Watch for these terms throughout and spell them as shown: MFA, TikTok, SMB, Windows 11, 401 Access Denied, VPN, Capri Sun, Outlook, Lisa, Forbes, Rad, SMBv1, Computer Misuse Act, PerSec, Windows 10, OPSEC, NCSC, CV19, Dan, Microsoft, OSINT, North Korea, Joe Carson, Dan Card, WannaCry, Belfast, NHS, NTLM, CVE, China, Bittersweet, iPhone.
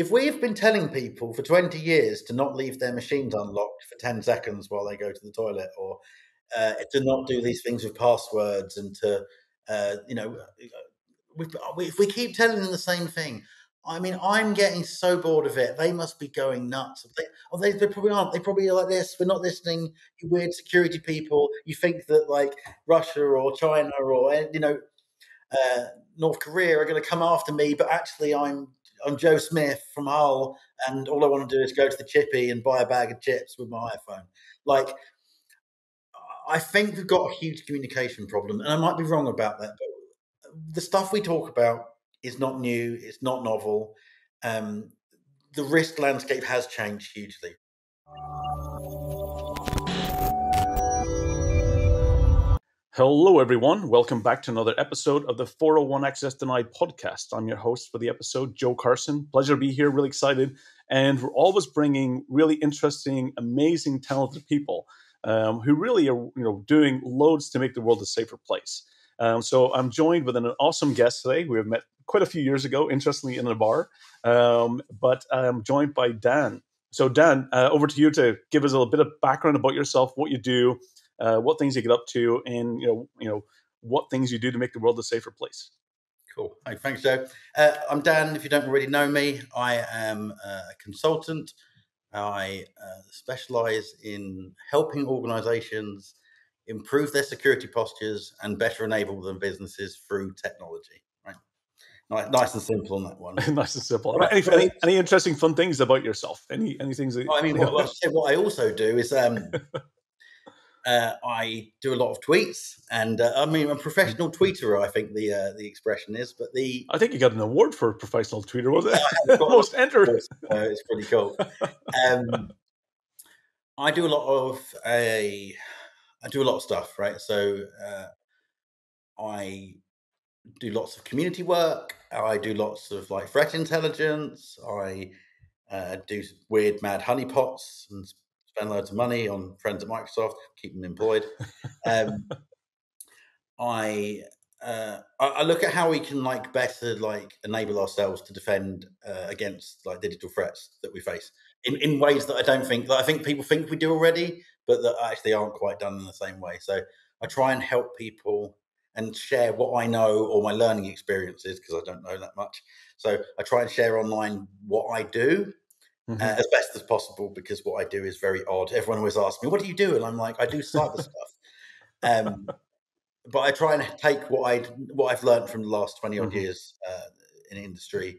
If we've been telling people for 20 years to not leave their machines unlocked for 10 seconds while they go to the toilet, or to not do these things with passwords, and to, if we keep telling them the same thing, I mean, I'm getting so bored of it. They must be going nuts. They probably aren't. They probably are like this. We're not listening. You weird security people. You think that like Russia or China or North Korea are going to come after me, but actually I'm Joe Smith from Hull, and all I want to do is go to the chippy and buy a bag of chips with my iPhone. Like, I think we've got a huge communication problem, and I might be wrong about that, but the stuff we talk about is not new. It's not novel. The risk landscape has changed hugely. Hello, everyone. Welcome back to another episode of the 401 Access Denied podcast. I'm your host for the episode, Joe Carson. Pleasure to be here. Really excited. And we're always bringing really interesting, amazing, talented people who really are doing loads to make the world a safer place. So I'm joined with an awesome guest today. We have met quite a few years ago, interestingly, in a bar. But I'm joined by Dan. So Dan, over to you to give us a little bit of background about yourself, what you do, what things you get up to, and what things you do to make the world a safer place. Cool. Hey, thanks, Joe. I'm Dan. If you don't already know me, I am a consultant. I specialize in helping organizations improve their security postures and better enable them businesses through technology. Right? Nice and simple on that one. Nice and simple. Right. Any interesting fun things about yourself? Any things? That, what I also do is I do a lot of tweets, and I'm a professional tweeter, I think the expression is. But I think you got an award for a professional tweeter, wasn't it? Most entered. It's pretty cool. I do a lot of stuff, right? So I do lots of community work. I do lots of like threat intelligence. I do weird, mad honeypots and spend loads of money on friends at Microsoft, keep them employed. I look at how we can like better like enable ourselves to defend against like digital threats that we face in ways that I think people think we do already, but that actually aren't quite done in the same way. So I try and help people and share what I know or my learning experiences, because I don't know that much. So I try and share online what I do. Mm-hmm. As best as possible, because what I do is very odd. Everyone always asks me, what do you do? And I'm like, I do cyber stuff. But I try and take what I've learned from the last 20 odd years in industry,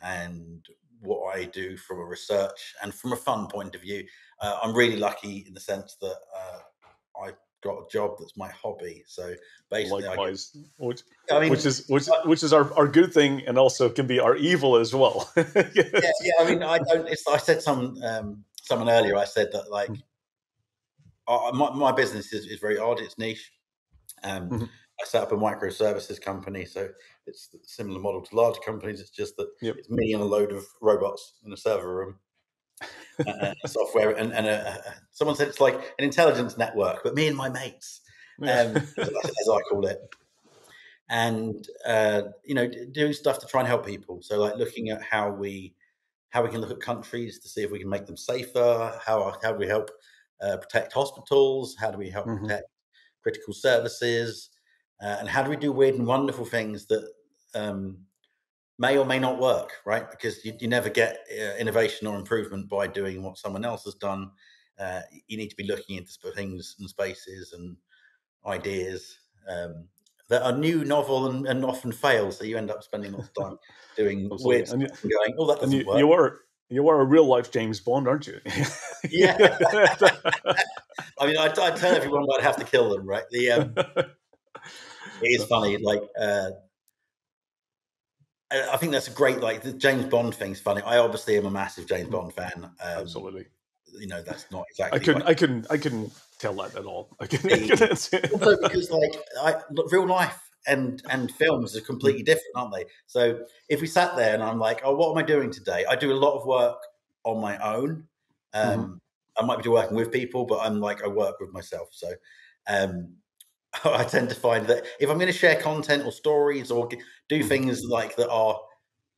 and what I do from a research and from a fun point of view. I'm really lucky in the sense that I've got a job that's my hobby. So basically, likewise, which is our good thing, and also can be our evil as well. yeah. I mean, I don't. I said someone earlier. I said that like my business is very odd. It's niche. I set up a microservices company, so it's a similar model to large companies. It's just that it's me and a load of robots in a server room. Software and someone said it's like an intelligence network, but me and my mates, as I call it, and doing stuff to try and help people. So like looking at how we can look at countries to see if we can make them safer. How do we help protect hospitals? How do we help protect critical services? And how do we do weird and wonderful things that may or may not work, right? Because you never get innovation or improvement by doing what someone else has done. You need to be looking into things and spaces and ideas that are new, novel, and often fail. So you end up spending lots of time doing weird stuff and going, oh, that doesn't work. You are a real-life James Bond, aren't you? Yeah. I mean, I tell everyone I'd have to kill them, right? It is funny, like... I think that's a great, like the James Bond thing's funny. I obviously am a massive James Bond fan. Absolutely. That's not exactly. I couldn't tell that at all. Also because like real life and films are completely different, aren't they? So if we sat there and I'm like, oh, what am I doing today? I do a lot of work on my own. I might be working with people, but I'm like, I work with myself. So, I tend to find that if I'm going to share content or stories or do things like that are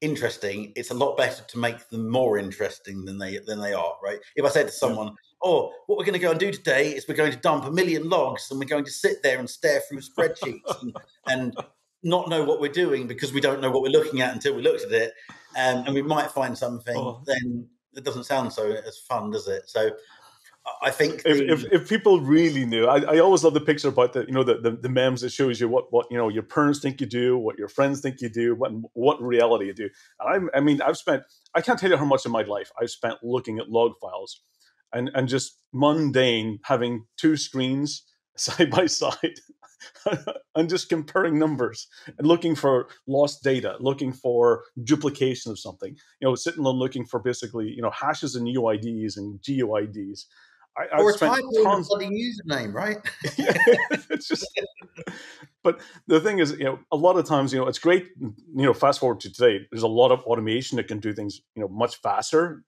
interesting, it's a lot better to make them more interesting than they are, right? If I said to someone, oh, what we're going to go and do today is we're going to dump 1 million logs and we're going to sit there and stare through spreadsheets and not know what we're doing because we don't know what we're looking at until we looked at it, and we might find something, then it doesn't sound so as fun, does it? So I think if people really knew, I always love the picture about the memes that shows you what your parents think you do, what your friends think you do, what in reality you do. And I can't tell you how much of my life I've spent looking at log files, and just mundane, having two screens side by side, and just comparing numbers and looking for lost data, looking for duplication of something. Sitting and looking for basically hashes and UIDs and GUIDs. Or a typo in a bloody username, right? It's just. But the thing is, a lot of times, it's great. Fast forward to today, there's a lot of automation that can do things, much faster,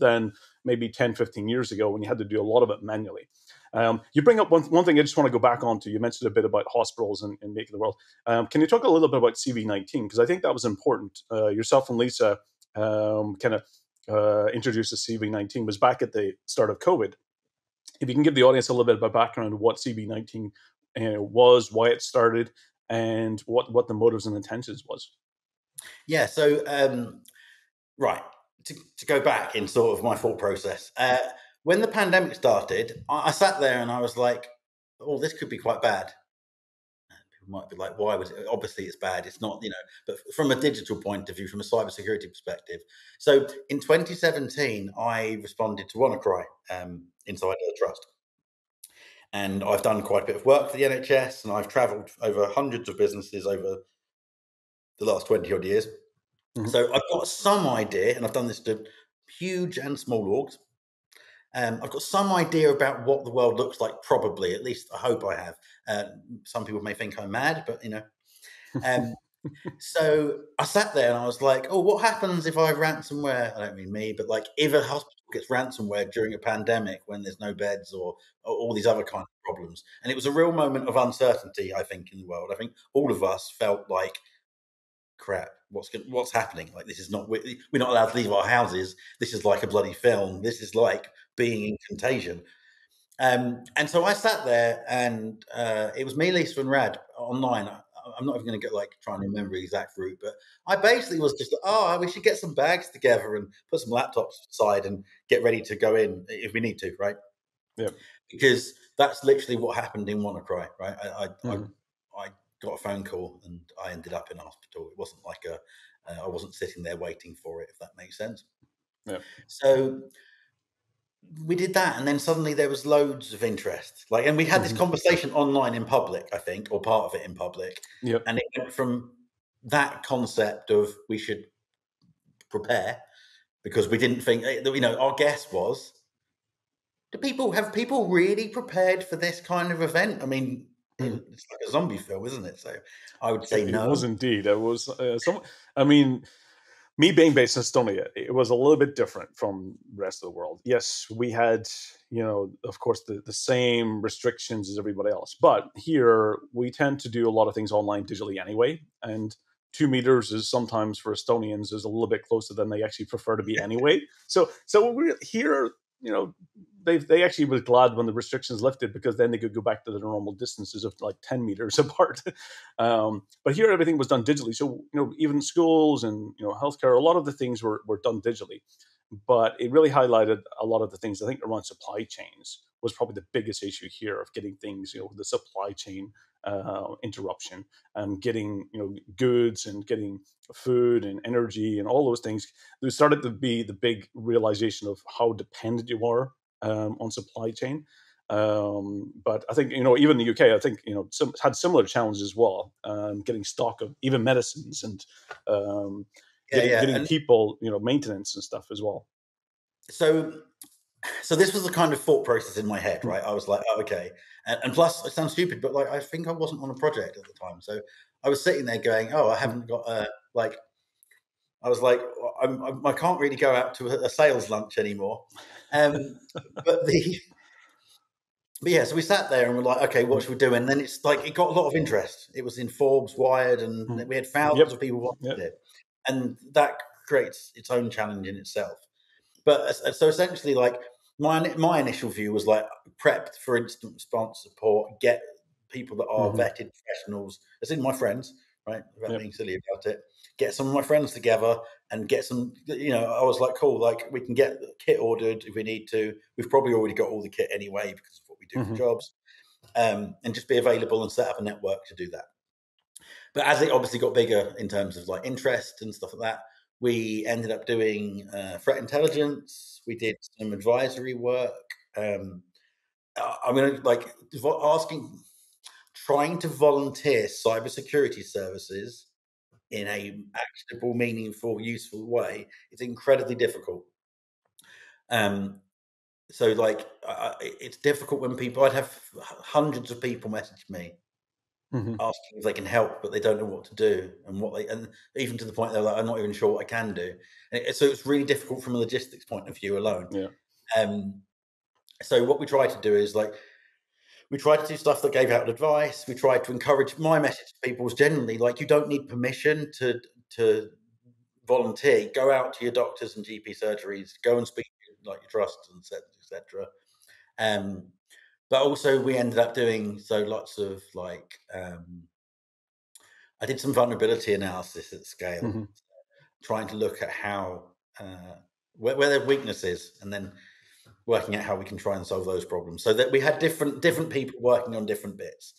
than maybe 10, 15 years ago when you had to do a lot of it manually. You bring up one thing I just want to go back on to. You mentioned a bit about hospitals and making the world. Can you talk a little bit about CV19? Because I think that was important. Yourself and Lisa introduced the CV19 was back at the start of COVID. If you can give the audience a little bit of a background of what CV19 was, why it started, and what the motives and intentions was. Yeah, so, right, to go back in sort of my thought process. When the pandemic started, I sat there and I was like, oh, this could be quite bad. And people might be like, why was it? Obviously it's bad. It's not, but from a digital point of view, from a cybersecurity perspective. So in 2017, I responded to WannaCry inside the trust. And I've done quite a bit of work for the NHS, and I've travelled over hundreds of businesses over the last 20 odd years. Mm-hmm. So I've got some idea, and I've done this to huge and small orgs. I've got some idea about what the world looks like, probably, at least I hope I have. Some people may think I'm mad, but So I sat there and I was like, oh, what happens if I have ransomware? I don't mean me, but like if a hospital gets ransomware during a pandemic when there's no beds or all these other kinds of problems. And it was a real moment of uncertainty, I think, in the world. I think all of us felt like, crap, what's happening? Like, this is not, we're not allowed to leave our houses. This is like a bloody film. This is like being in Contagion. And so I sat there and it was me, Lisa, and Rad online. I'm not even going to get trying to remember the exact route, but I basically was just like, oh, we should get some bags together and put some laptops aside and get ready to go in if we need to, right? Yeah. Because that's literally what happened in WannaCry, right? I got a phone call and I ended up in a hospital. It wasn't like I wasn't sitting there waiting for it, if that makes sense. Yeah. So we did that, and then suddenly there was loads of interest. And we had this conversation online in public, I think, or part of it in public. Yep. And it went from that concept of we should prepare because we didn't think, our guess was, have people really prepared for this kind of event? I mean, it's like a zombie film, isn't it? So I would say no. It was indeed. It was me being based in Estonia, it was a little bit different from the rest of the world. Yes, we had, of course, the same restrictions as everybody else. But here, we tend to do a lot of things online digitally anyway. And 2 meters is sometimes, for Estonians, is a little bit closer than they actually prefer to be anyway. So we're here, they actually was glad when the restrictions lifted because then they could go back to the normal distances of 10 meters apart. But here everything was done digitally. So, even schools and, healthcare, a lot of the things were done digitally, but it really highlighted a lot of the things I think around supply chains was probably the biggest issue here of getting things, the supply chain interruption and getting, goods and getting food and energy and all those things. There started to be the big realization of how dependent you are on supply chain. But I think, even the UK, I think, had similar challenges as well, getting stock of even medicines and getting people, maintenance and stuff as well. So this was the kind of thought process in my head, right? I was like, oh, okay. And plus, it sounds stupid, but I think I wasn't on a project at the time. So I was sitting there going, oh, I haven't got I was like, I can't really go out to a sales lunch anymore. So we sat there and we're like, okay, what should we do? And then it got a lot of interest. It was in Forbes, Wired, and we had thousands of people watching it. And that creates its own challenge in itself. But so essentially, like my initial view was like prepped for instant response support, get people that are vetted professionals, as in my friends, right? Without being silly about it, get some of my friends together and get some, you know, I was like, cool, like we can get the kit ordered if we need to. We've probably already got all the kit anyway because of what we do for jobs. And just be available and set up a network to do that. But as it obviously got bigger in terms of like interest and stuff like that, we ended up doing threat intelligence. We did some advisory work. I mean, like trying to volunteer cybersecurity services in a actionable, meaningful, useful way is incredibly difficult. So like it's difficult when people, I'd have hundreds of people message me asking if they can help, but they don't know what to do and what they, and even to the point they're like, I'm not even sure what I can do. And so it's really difficult from a logistics point of view alone. So what we try to do is like, we tried to do stuff that gave out advice. We tried to encourage, my message to people was generally like, you don't need permission to volunteer. Go out to your doctors and GP surgeries, go and speak to like your trusts, and etc. But also we ended up doing so lots of like, I did some vulnerability analysis at scale, trying to look at how, where their weakness is, and then working out how we can try and solve those problems, so that we had different people working on different bits.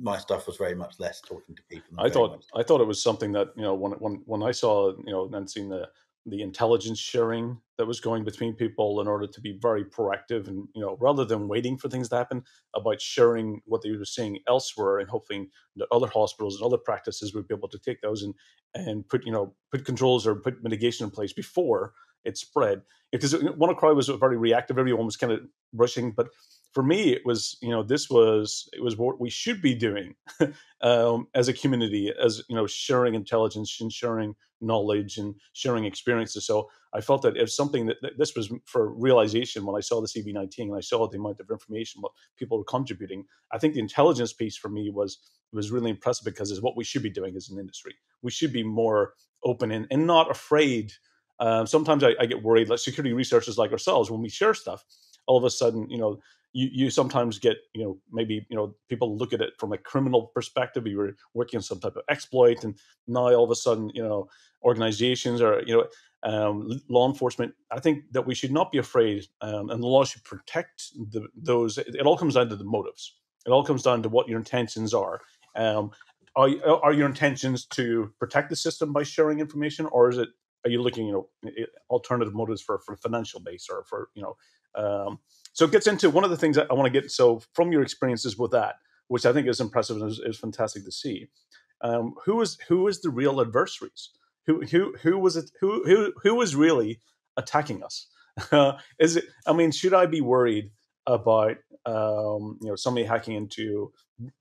My stuff was very much less talking to people. I thought it was something that, you know, when I saw, you know, and seen the intelligence sharing that was going between people in order to be very proactive and, you know, rather than waiting for things to happen, about sharing what they were seeing elsewhere and hoping that other hospitals and other practices would be able to take those and put, you know, put controls or put mitigation in place before it spread. Because WannaCry was very reactive. Everyone was kind of rushing, but for me, it was, you know, it was what we should be doing as a community, as, you know, sharing intelligence and sharing knowledge and sharing experiences. So I felt that if something that this was for realization when I saw the CV19 and I saw the amount of information what people were contributing, I think the intelligence piece for me was really impressive because it's what we should be doing as an industry. We should be more open and not afraid. Sometimes I get worried, like security researchers like ourselves, when we share stuff, all of a sudden, you know, you sometimes get, you know, maybe, you know, people look at it from a criminal perspective. You were working on some type of exploit, and now all of a sudden, you know, organizations or, you know, law enforcement. I think that we should not be afraid, and the law should protect those. It all comes down to the motives. It all comes down to what your intentions are. Are your intentions to protect the system by sharing information, or is it, are you looking, you know, alternative motives for financial base or for, you know, so it gets into one of the things that I want to get. So from your experiences with that, which I think is impressive and is fantastic to see, who is the real adversaries? Who was it? Who was really attacking us? Is it? I mean, should I be worried about you know, somebody hacking into,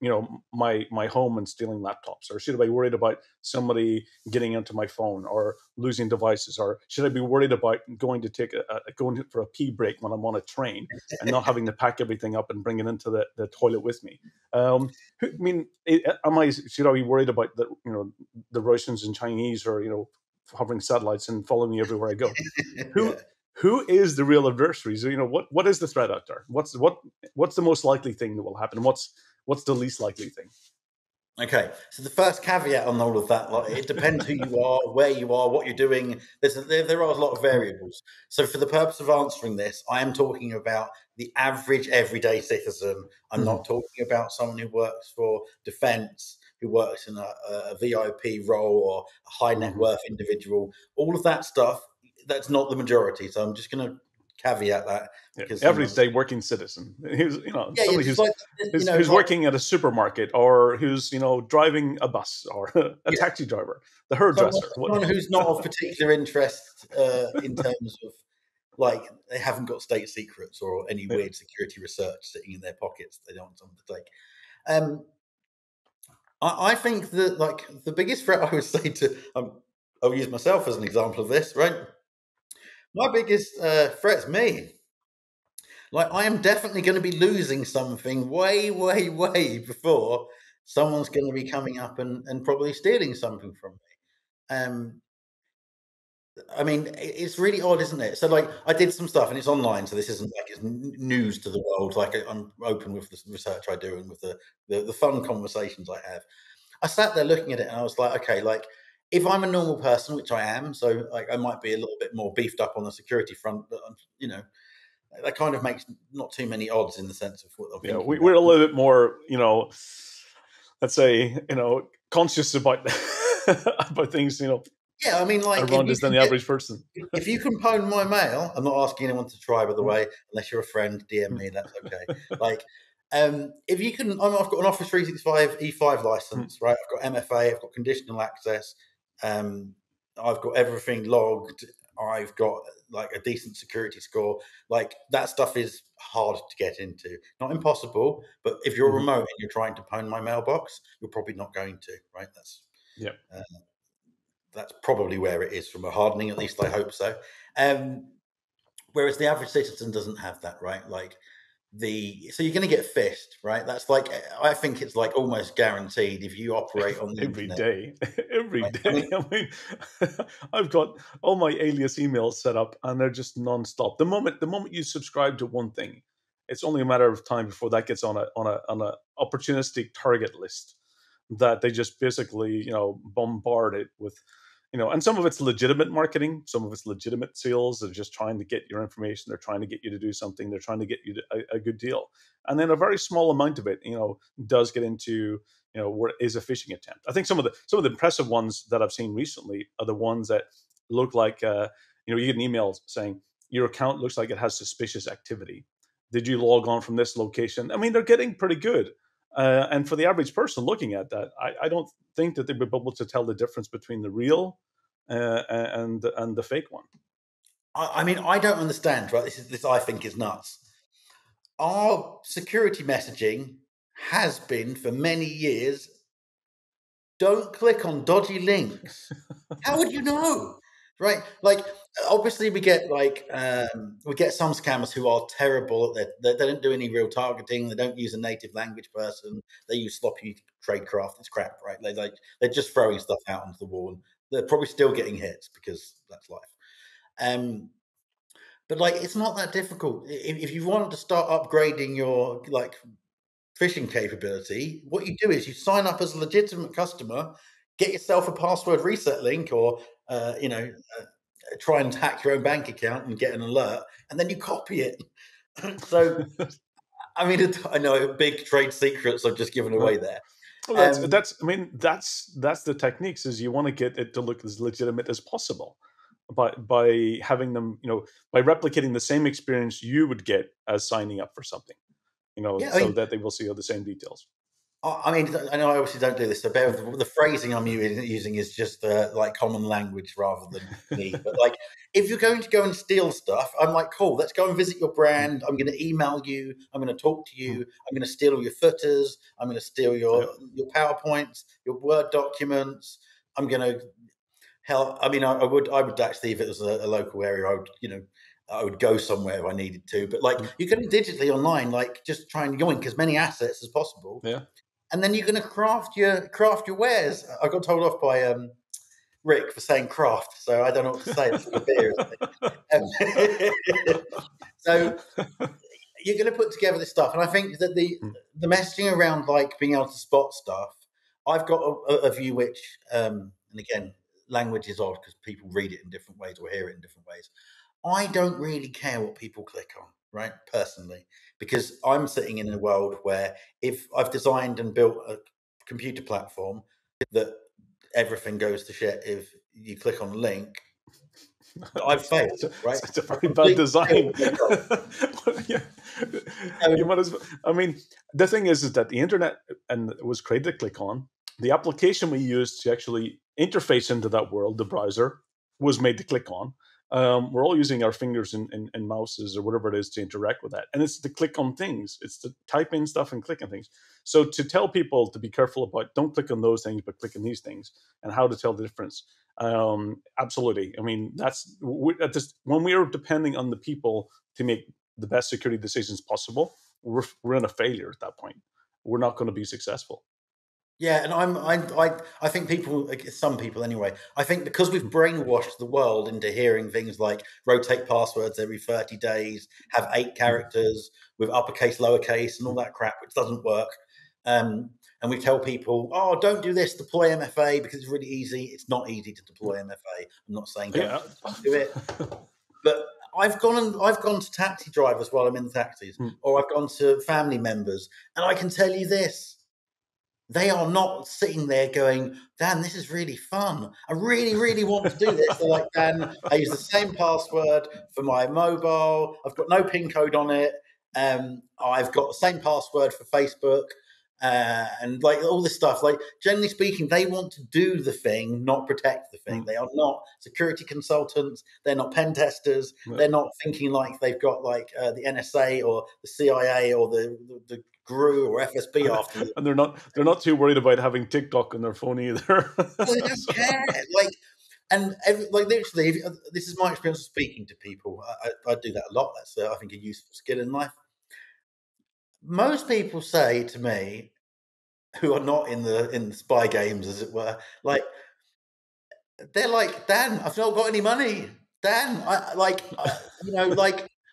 you know, my home and stealing laptops, or should I be worried about somebody getting into my phone or losing devices, or should I be worried about going to take going for a pee break when I'm on a train and not having to pack everything up and bring it into the toilet with me? I mean, should I be worried about the, you know, the Russians and Chinese, or, you know, hovering satellites and following me everywhere I go? Who is the real adversaries? You know, what is the threat out there? What's the most likely thing that will happen? What's the least likely thing? Okay, so the first caveat on all of that, like, it depends who you are, where you are, what you're doing. There are a lot of variables. So for the purpose of answering this, I am talking about the average everyday citizen. I'm not talking about someone who works for defense, who works in a VIP role, or a high net worth individual. All of that stuff, that's not the majority, so I'm just going to caveat that. Because everyday working citizen, who's, you know, somebody who's, like, you know, who's like, working at a supermarket, or who's, you know, driving a bus, or a taxi driver, the hairdresser, someone who's not of particular interest in terms of, like, they haven't got state secrets or any weird security research sitting in their pockets they don't want someone to take. I think that, like, the biggest threat I would say to, I'll use myself as an example of this, right? My biggest threat's me. Like, I am definitely going to be losing something way before someone's going to be coming up and probably stealing something from me. I mean, it's really odd, isn't it? So, like, I did some stuff, and it's online, so this isn't like it's news to the world. Like, I'm open with the research I do and with the fun conversations I have. I sat there looking at it, and I was like, okay, like, if I'm a normal person, which I am, so like, I might be a little bit more beefed up on the security front, but I'm, you know, that kind of makes not too many odds in the sense of what they're thinking. We're a little bit more, you know, let's say, you know, conscious about about things, you know. Yeah, I mean, like, everyone is than the average person. If you can pwn my mail, I'm not asking anyone to try, by the way, unless you're a friend, DM me, that's okay. Like, if you can, I've got an Office 365 E5 license, right? I've got MFA, I've got conditional access, I've got everything logged, I've got like a decent security score. Like, that stuff is hard to get into, not impossible, but if you're remote and you're trying to pwn my mailbox, you're probably not going to, right? That's probably where it is from a hardening, at least I hope so. Whereas the average citizen doesn't have that, right? Like, so you're going to get phished, right? That's like, I think it's like almost guaranteed if you operate on the internet. Every day. I mean, I've got all my alias emails set up and they're just nonstop. The moment you subscribe to one thing, it's only a matter of time before that gets on a opportunistic target list that they just basically, you know, bombard it with. You know, and some of it's legitimate marketing, some of it's legitimate sales. They're just trying to get your information. They're trying to get you to do something. They're trying to get you to a good deal. And then a very small amount of it, you know, does get into, you know, what is a phishing attempt. I think some of the impressive ones that I've seen recently are the ones that look like, you know, you get an email saying your account looks like it has suspicious activity. Did you log on from this location? I mean, they're getting pretty good. And for the average person looking at that, I don't think that they'd be able to tell the difference between the real and the fake one. I mean, I don't understand, right? This I think is nuts. Our security messaging has been for many years, don't click on dodgy links. How would you know? Right? Like, obviously we get some scammers who are terrible at that. They don't do any real targeting. They don't use a native language person. They use sloppy tradecraft. It's crap, right? They're just throwing stuff out onto the wall. And they're probably still getting hits because that's life. But like, it's not that difficult. If you want to start upgrading your like phishing capability, what you do is you sign up as a legitimate customer, get yourself a password reset link or try and hack your own bank account and get an alert, and then you copy it. So, I mean, I know big trade secrets I've just given away there. Well, that's the techniques. Is you want to get it to look as legitimate as possible, by having them, you know, by replicating the same experience you would get as signing up for something, you know, that they will see all the same details. I mean, I know I obviously don't do this, so bear with the phrasing I'm using is just like common language rather than me. But like, if you're going to go and steal stuff, I'm like, cool, let's go and visit your brand. I'm going to email you. I'm going to talk to you. I'm going to steal all your footers. I'm going to steal your PowerPoints, your Word documents. I'm going to help. I mean, I would actually, if it was a local area, I would go somewhere if I needed to. But like, you're going digitally online, like just try and yoink as many assets as possible. Yeah. And then you're going to craft your wares. I got told off by Rick for saying craft, so I don't know what to say. That's a beer, isn't it? So you're going to put together this stuff, and I think that the messaging around like being able to spot stuff. I've got a view which, and again, language is odd because people read it in different ways or hear it in different ways. I don't really care what people click on, right? Personally, because I'm sitting in a world where if I've designed and built a computer platform that everything goes to shit if you click on a link, I've failed, right? It's a very bad design. Yeah. You might as well. I mean, the thing is that the internet and it was created to click on. The application we used to actually interface into that world, the browser, was made to click on. We're all using our fingers and mouses or whatever it is to interact with that. And it's to click on things. It's to type in stuff and click on things. So to tell people to be careful about don't click on those things, but click on these things and how to tell the difference. Absolutely. I mean, when we are depending on the people to make the best security decisions possible, we're in a failure at that point. We're not going to be successful. Yeah, and I think people, some people anyway, I think because we've brainwashed the world into hearing things like rotate passwords every 30 days, have 8 characters with uppercase, lowercase, and all that crap, which doesn't work. And we tell people, oh, don't do this, deploy MFA because it's really easy. It's not easy to deploy MFA. I'm not saying don't do it. But I've gone to taxi drivers while I'm in the taxis, or I've gone to family members, and I can tell you this. They are not sitting there going, Dan, this is really fun. I really, really want to do this. They're like, Dan, I use the same password for my mobile. I've got no PIN code on it. I've got the same password for Facebook and like all this stuff. Like, generally speaking, they want to do the thing, not protect the thing. They are not security consultants. They're not pen testers. No. They're not thinking like they've got like the NSA or the CIA or the GRU or FSB after them. And they're not too worried about having TikTok on their phone either. They don't care. Like, and literally, this is my experience of speaking to people. I do that a lot. That's, I think, a useful skill in life. Most people say to me, who are not in the spy games, as it were, like, they're like, Dan, I've not got any money. Dan,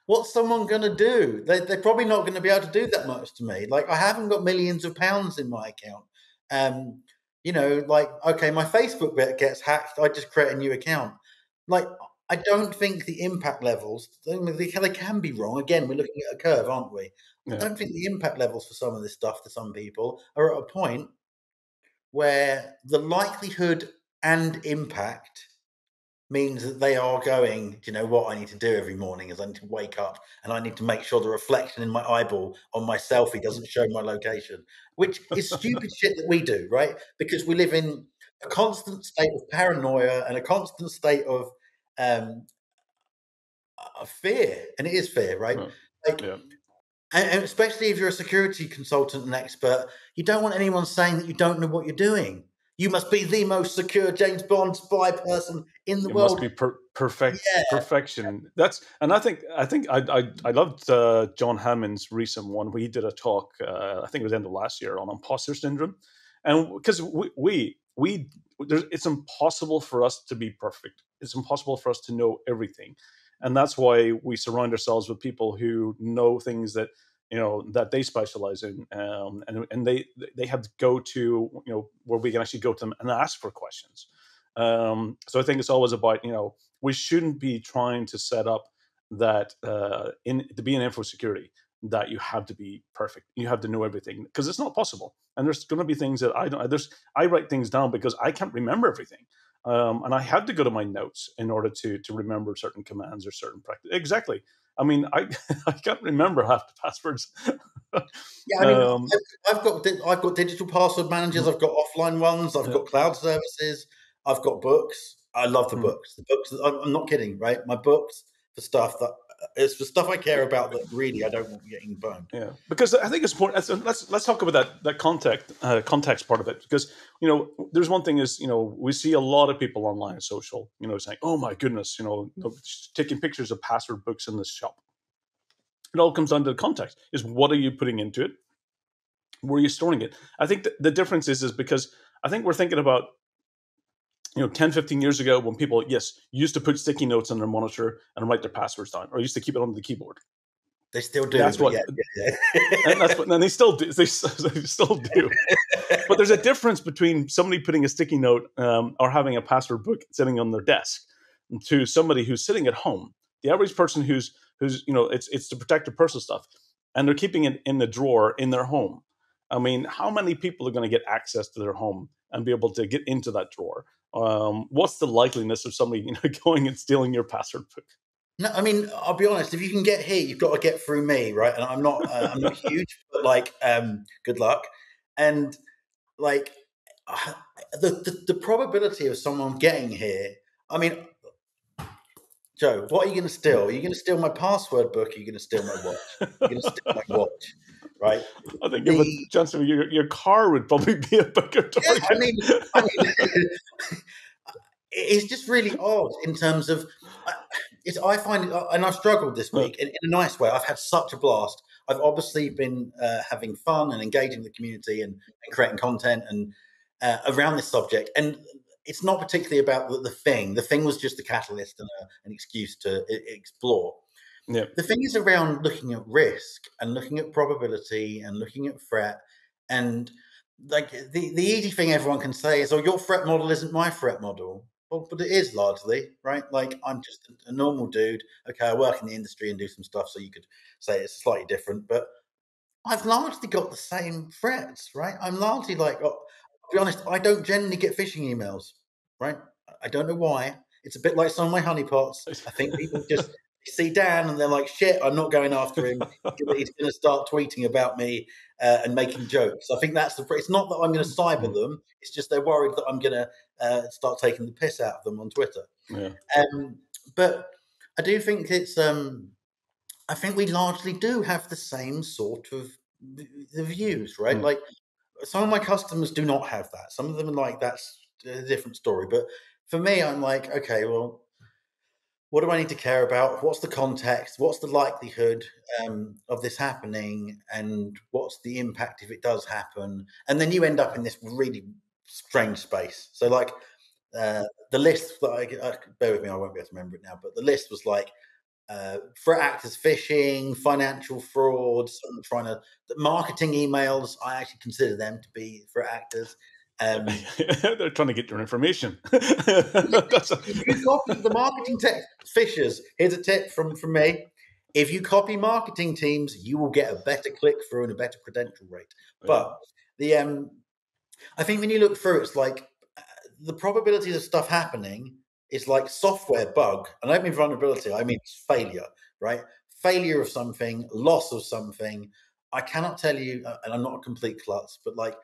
what's someone going to do? They're probably not going to be able to do that much to me. Like, I haven't got millions of pounds in my account. My Facebook gets hacked. I just create a new account. Like, I don't think the impact levels, they can be wrong. Again, we're looking at a curve, aren't we? Yeah. I don't think the impact levels for some of this stuff to some people are at a point where the likelihood and impact means that they are going, do you know what I need to do every morning is I need to wake up and I need to make sure the reflection in my eyeball on my selfie doesn't show my location, which is stupid shit that we do, right? Because we live in a constant state of paranoia and a constant state of fear. And it is fear, right? Oh, like, yeah. And especially if you're a security consultant and expert, you don't want anyone saying that you don't know what you're doing. You must be the most secure James Bond spy person in the world. It must be perfection. That's, and I think I loved John Hammond's recent one. We did a talk, I think it was end of last year, on imposter syndrome, and because we it's impossible for us to be perfect. It's impossible for us to know everything, and that's why we surround ourselves with people who know things that, you know, that they specialize in, and they have to go to, you know, where we can actually go to them and ask for questions. So I think it's always about, you know, we shouldn't be trying to set up that to be in info security that you have to be perfect, you have to know everything, because it's not possible. And there's going to be things that I write things down because I can't remember everything, and I have to go to my notes in order to remember certain commands or certain practice. Exactly. I mean, I can't remember half the passwords. Yeah, I mean, I've got digital password managers. I've got offline ones. I've got cloud services. I've got books. I love the books. The books. I'm not kidding, right? My books for stuff that it's for stuff I care about that really I don't want getting burned. Yeah, because I think it's important. Let's talk about that context part of it, because, you know, there's one thing is, you know, we see a lot of people online, social, you know, saying, oh my goodness, you know, taking pictures of password books in this shop. It all comes down to the context. Is what are you putting into it? Where are you storing it? I think the difference is because I think we're thinking about, you know, 10, 15 years ago when people, used to put sticky notes on their monitor and write their passwords down, or used to keep it on the keyboard. They still do. That's what, and that's what, and they still do. They still do. But there's a difference between somebody putting a sticky note or having a password book sitting on their desk to somebody who's sitting at home. The average person who's you know, it's to protect their personal stuff, and they're keeping it in the drawer in their home. I mean, how many people are going to get access to their home and be able to get into that drawer? What's the likeliness of somebody, you know, going and stealing your password book? No, I mean, I'll be honest. If you can get here, you've got to get through me, right? And I'm not huge, but like, good luck. And like, the probability of someone getting here. I mean, Joe, what are you going to steal? Are you going to steal my password book? Are you going to steal my watch? You're going to steal my watch. Right. I think Johnson, your car would probably be a bigger target. Yeah, I mean it's just really odd in terms of I find it, and I've struggled this week in a nice way. I've had such a blast. I've obviously been having fun and engaging the community and creating content and around this subject. And it's not particularly about the thing. The thing was just a catalyst and an excuse to explore. Yeah. The thing is around looking at risk and looking at probability and looking at threat. And like the easy thing everyone can say is, oh, your threat model isn't my threat model. Well, but it is largely, right? Like I'm just a normal dude. Okay, I work in the industry and do some stuff, so you could say it's slightly different. But I've largely got the same threats, right? I'm largely like, oh, I'll be honest, I don't generally get phishing emails, right? I don't know why. It's a bit like some of my honeypots. I think people just see Dan and they're like, shit, I'm not going after him. He's going to start tweeting about me and making jokes. I think that's the, it's not that I'm going to cyber them. It's just they're worried that I'm going to start taking the piss out of them on Twitter. Yeah. But I do think it's, I think we largely do have the same sort of the views, right? Like some of my customers do not have that. Some of them are like, that's a different story. But for me, I'm like, okay, well, what do I need to care about? What's the context? What's the likelihood of this happening? And what's the impact if it does happen? And then you end up in this really strange space. So like the list, bear with me, I won't be able to remember it now, but the list was like threat actors phishing, financial fraud, the marketing emails, I actually consider them to be threat actors. They're trying to get your information. If you copy the marketing text, fishers, here's a tip from me. If you copy marketing teams, you will get a better click through and a better credential rate. But the I think when you look through, it's like the probabilities of stuff happening is like software bug. And I don't mean vulnerability, I mean failure, right? Failure of something, loss of something. I cannot tell you, and I'm not a complete klutz, but like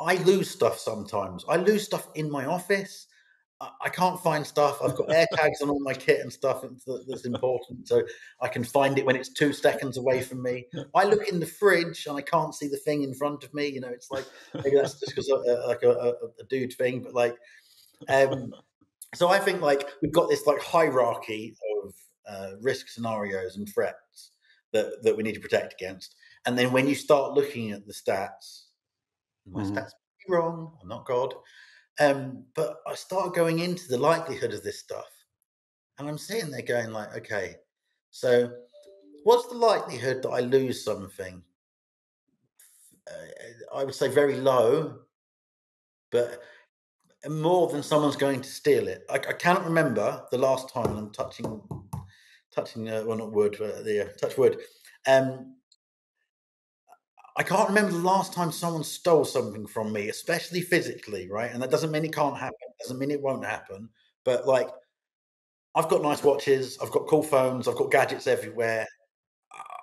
I lose stuff sometimes. I lose stuff in my office. I can't find stuff. I've got air tags on all my kit and stuff that's important, so I can find it when it's 2 seconds away from me. I look in the fridge and I can't see the thing in front of me. You know, it's like maybe that's just because like a dude thing, but like, so I think like we've got this like hierarchy of risk scenarios and threats that we need to protect against, and then when you start looking at the stats. My stats may be wrong, I'm not God. But I start going into the likelihood of this stuff. And I'm sitting there going like, okay, so what's the likelihood that I lose something? I would say very low, but more than someone's going to steal it. I cannot remember the last time I'm touching well, not wood, the touch wood. I can't remember the last time someone stole something from me, especially physically, right? And that doesn't mean it can't happen. It doesn't mean it won't happen. But, like, I've got nice watches. I've got cool phones. I've got gadgets everywhere.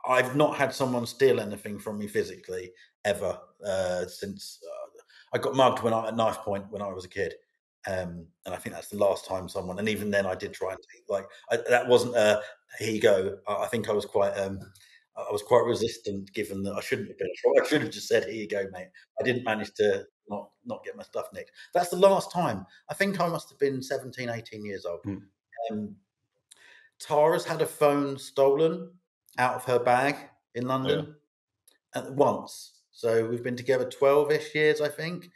I've not had someone steal anything from me physically ever since I got mugged at knife point when I was a kid. And I think that's the last time someone – and even then I did try and – like, that wasn't a here you go. I think I was quite – I was quite resistant, given that I shouldn't have been. I should have just said, "Here you go, mate." I didn't manage to not get my stuff nicked. That's the last time. I think I must have been 17, 18 years old. Tara's had a phone stolen out of her bag in London once. So we've been together 12-ish years, I think.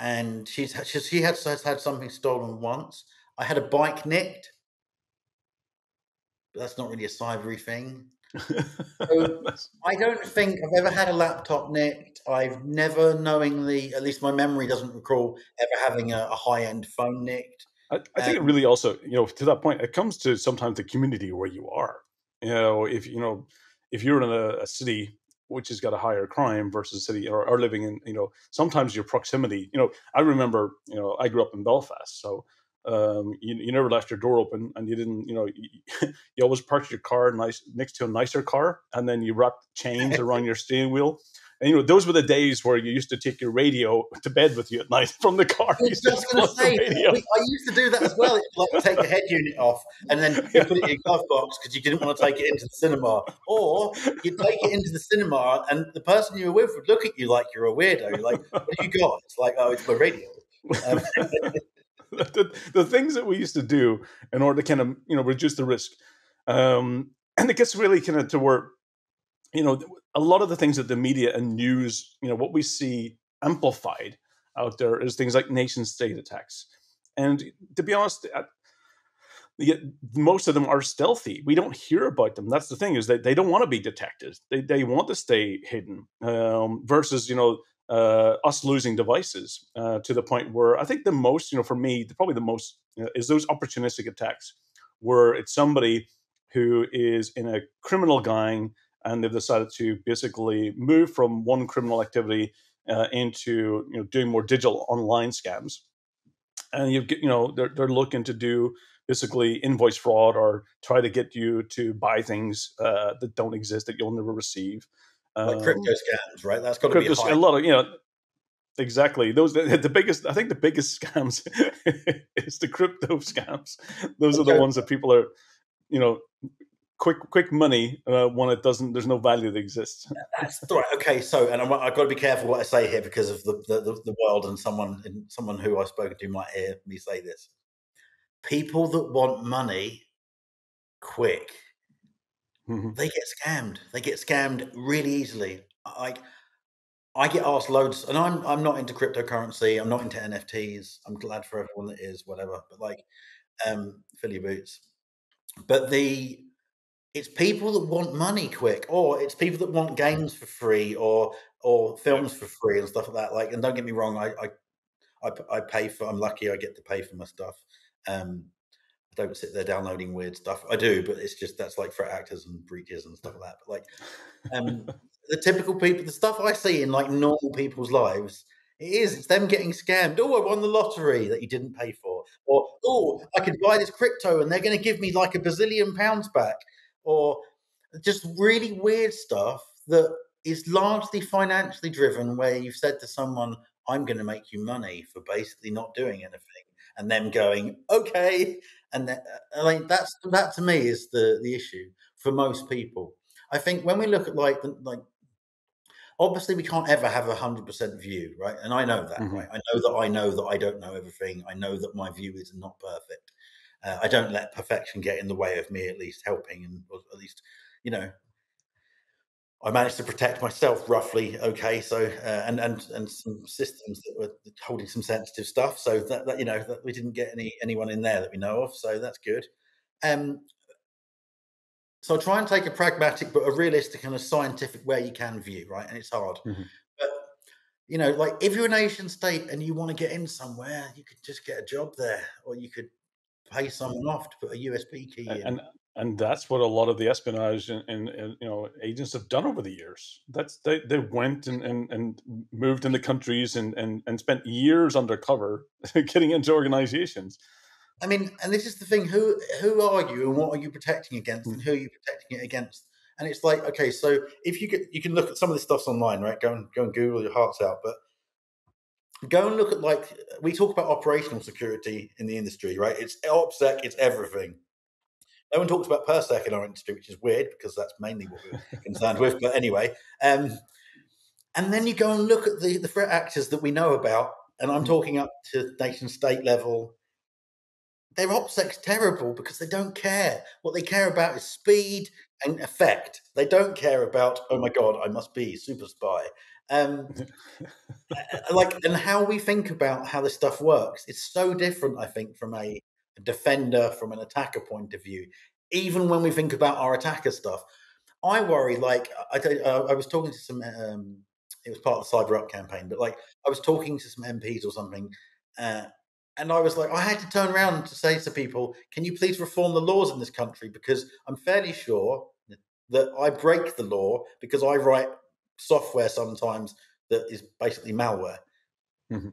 And she has had something stolen once. I had a bike nicked. That's not really a cybery thing. So I don't think I've ever had a laptop nicked. I've never knowingly, at least my memory doesn't recall, ever having a high-end phone nicked. I think it really also, you know, to that point, it comes to sometimes the community where you are. You know, if you're in a city which has got a higher crime versus a city or living in, you know, sometimes your proximity, you know, I remember, you know, I grew up in Belfast, so you never left your door open, and you didn't, you know, you always parked your car next to a nicer car, and then you wrapped chains around your steering wheel. And, you know, those were the days where you used to take your radio to bed with you at night from the car. I was just going to say, I used to do that as well. It's like take the head unit off and then you put it in your glove box because you didn't want to take it into the cinema. Or you'd take it into the cinema and the person you were with would look at you like you're a weirdo. You're like, what have you got? It's like, oh, it's my radio. The things that we used to do in order to kind of, you know, reduce the risk. And it gets really kind of to where, you know, a lot of the things that the media and news, you know, what we see amplified out there is things like nation state attacks. And to be honest, most of them are stealthy. We don't hear about them. That's the thing, is that they don't want to be detected. They want to stay hidden, versus, you know, us losing devices to the point where I think the most, you know, for me, probably the most is those opportunistic attacks where it's somebody who is in a criminal gang and they've decided to basically move from one criminal activity into, you know, doing more digital online scams. And you know, they're looking to do basically invoice fraud or try to get you to buy things that don't exist, that you'll never receive. Like crypto scams, right? That's got to be a lot of, you know, exactly. Those the biggest, I think the biggest scams is the crypto scams. Those are the ones that people are, you know, quick money when it doesn't, there's no value that exists. That's right. Okay, so, and I've got to be careful what I say here because of the world, and someone who I've spoken to might hear me say this. People that want money quick, mm-hmm. they get scammed. They get scammed really easily. I get asked loads, and I'm not into cryptocurrency. I'm not into NFTs. I'm glad for everyone that is, whatever. But like, Philly boots. But it's people that want money quick, or it's people that want games for free, or films for free and stuff like that. Like, and don't get me wrong, I pay for. I'm lucky. I get to pay for my stuff. I don't sit there downloading weird stuff. I do, but it's just that's like for actors and breaches and stuff like that. But like the typical people, the stuff I see in like normal people's lives, it's them getting scammed. Oh, I won the lottery that you didn't pay for, or oh, I could buy this crypto and they're going to give me like £1 billion back, or just really weird stuff that is largely financially driven, where you've said to someone, "I'm going to make you money for basically not doing anything," and them going, "Okay." And that to me is the issue for most people. I think when we look at like obviously we can't ever have 100% view, right? And I know that, mm-hmm. right? I know that I don't know everything. I know that my view is not perfect. I don't let perfection get in the way of me at least helping, and or at least, you know, I managed to protect myself roughly. Okay, so and some systems that were holding some sensitive stuff. So that you know, that we didn't get anyone in there that we know of. So that's good. So I try and take a pragmatic but a realistic and a scientific where you can view, right? And it's hard, mm-hmm. but you know, like if you're a nation state and you want to get in somewhere, you could just get a job there, or you could pay someone off to put a USB key in. And that's what a lot of the espionage and you know, agents have done over the years. That's they went and moved into countries and spent years undercover getting into organizations. I mean, and this is the thing: who are you, and what are you protecting against, and who are you protecting it against? And it's like, okay, so if you can look at some of this stuff's online, right? Go and Google your hearts out, but go and look at, like, we talk about operational security in the industry, right? It's OPSEC, it's everything. No one talks about PerSec in our industry, which is weird because that's mainly what we're concerned with. But anyway, and then you go and look at the threat actors that we know about, and I'm talking up to nation-state level. Their OPSEC's terrible because they don't care. What they care about is speed and effect. They don't care about, oh my God, I must be super spy. And how we think about how this stuff works, it's so different, I think, from a defender, from an attacker point of view, even when we think about our attacker stuff. I worry, like, I was talking to some, it was part of the Cyber Up campaign, but like I was talking to some MPs or something, and I was like, I had to turn around to say to people, can you please reform the laws in this country? Because I'm fairly sure that I break the law because I write software sometimes that is basically malware. Mm-hmm.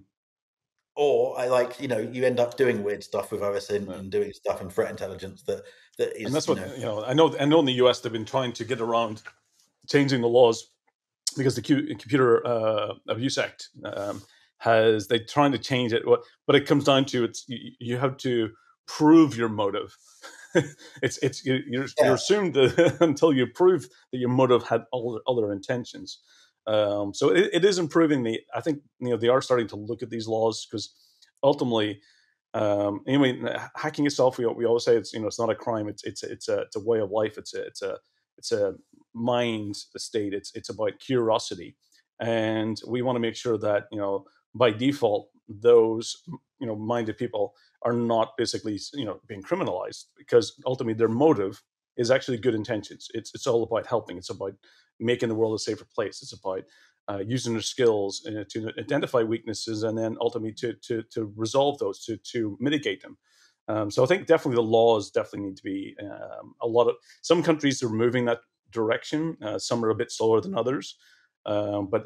Or I, like, you know, you end up doing weird stuff with OSINT and doing stuff in threat intelligence that is. And that's what, you know, I know in the US they've been trying to get around changing the laws because the Computer Abuse Act they're trying to change it, but it comes down to you have to prove your motive. You're assumed that until you prove that your motive had other intentions. So it is improving. I think, you know, they are starting to look at these laws because ultimately Anyway, hacking itself, we always say it's not a crime. It's a way of life. It's a mind state. It's about curiosity, and we want to make sure that by default those minded people are not basically being criminalized, because ultimately their motive is actually good intentions. It's all about helping. It's about making the world a safer place. It's about using their skills to identify weaknesses and then ultimately to resolve those, to mitigate them. So I think definitely the laws definitely need to be a lot of, some countries are moving that direction. Some are a bit slower than others, but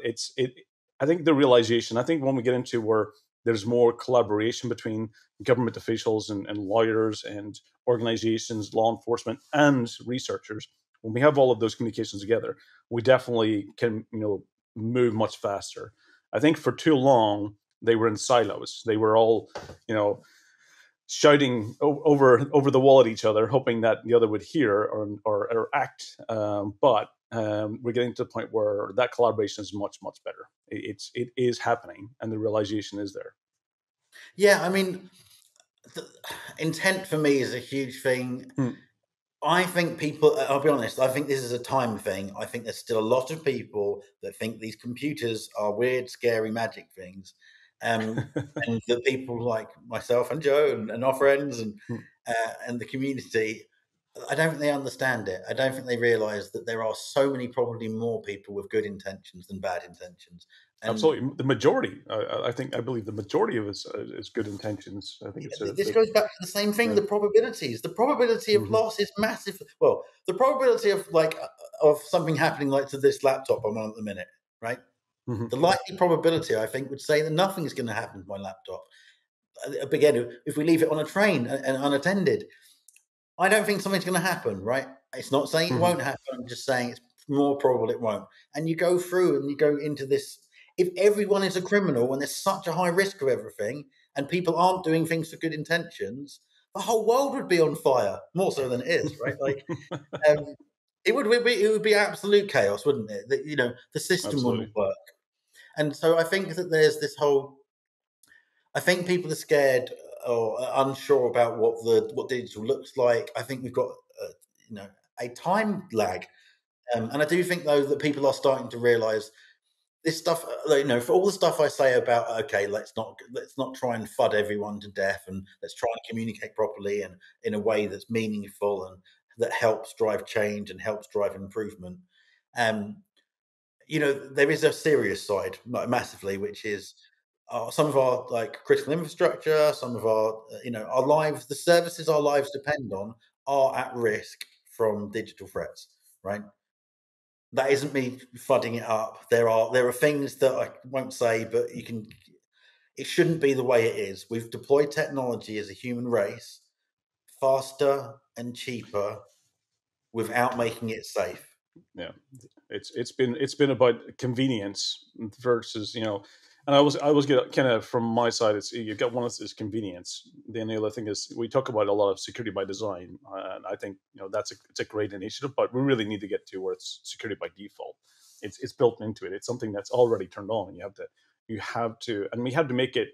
I think the realization, when we get into where there's more collaboration between government officials and lawyers and organizations, law enforcement and researchers, when we have all of those communications together, we definitely can, move much faster. I think for too long they were in silos. They were all, shouting over the wall at each other, hoping that the other would hear or act. But we're getting to the point where that collaboration is much, much better. It is happening, and the realization is there. Yeah, I mean, the intent for me is a huge thing. I think people, I'll be honest, I think this is a time thing. I think there's still a lot of people that think these computers are weird, scary, magic things. And the people like myself and Joe and our friends and the community, I don't think they understand it. I don't think they realise that there are so many, probably more people with good intentions than bad intentions. And absolutely. The majority, I believe the majority of us is good intentions. I think this goes back to the same thing, the probabilities. The probability of loss is massive. Well, the probability of something happening like to this laptop I'm on at the minute, right? The likely probability, I think, would say that nothing is going to happen to my laptop. Again, if we leave it on a train and unattended, I don't think something's going to happen, right? It's not saying it won't happen. I'm just saying it's more probable it won't. And you go through and you go into this. If everyone is a criminal and there's such a high risk of everything and people aren't doing things for good intentions, the whole world would be on fire, more so than it is, right? Like, it would be absolute chaos, wouldn't it? That, the system wouldn't work. And so I think that there's this whole, I think people are scared or are unsure about what digital looks like. I think we've got, a time lag. And I do think, though, that people are starting to realise this stuff, for all the stuff I say about, okay, let's not try and FUD everyone to death, and let's try and communicate properly and in a way that's meaningful and that helps drive change and helps drive improvement. There is a serious side, massively, which is some of our critical infrastructure, some of our our lives, the services our lives depend on, are at risk from digital threats, right? That isn't me fudding it up. There are things that I won't say, but you can. It shouldn't be the way it is. We've deployed technology as a human race faster and cheaper without making it safe. Yeah, it's been about convenience versus And I was kind of from my side. You've got one is convenience. Then the other thing is we talk about a lot of security by design, and I think it's a great initiative, but we really need to get to where it's security by default. It's built into it. It's something that's already turned on. You have to, and we have to make it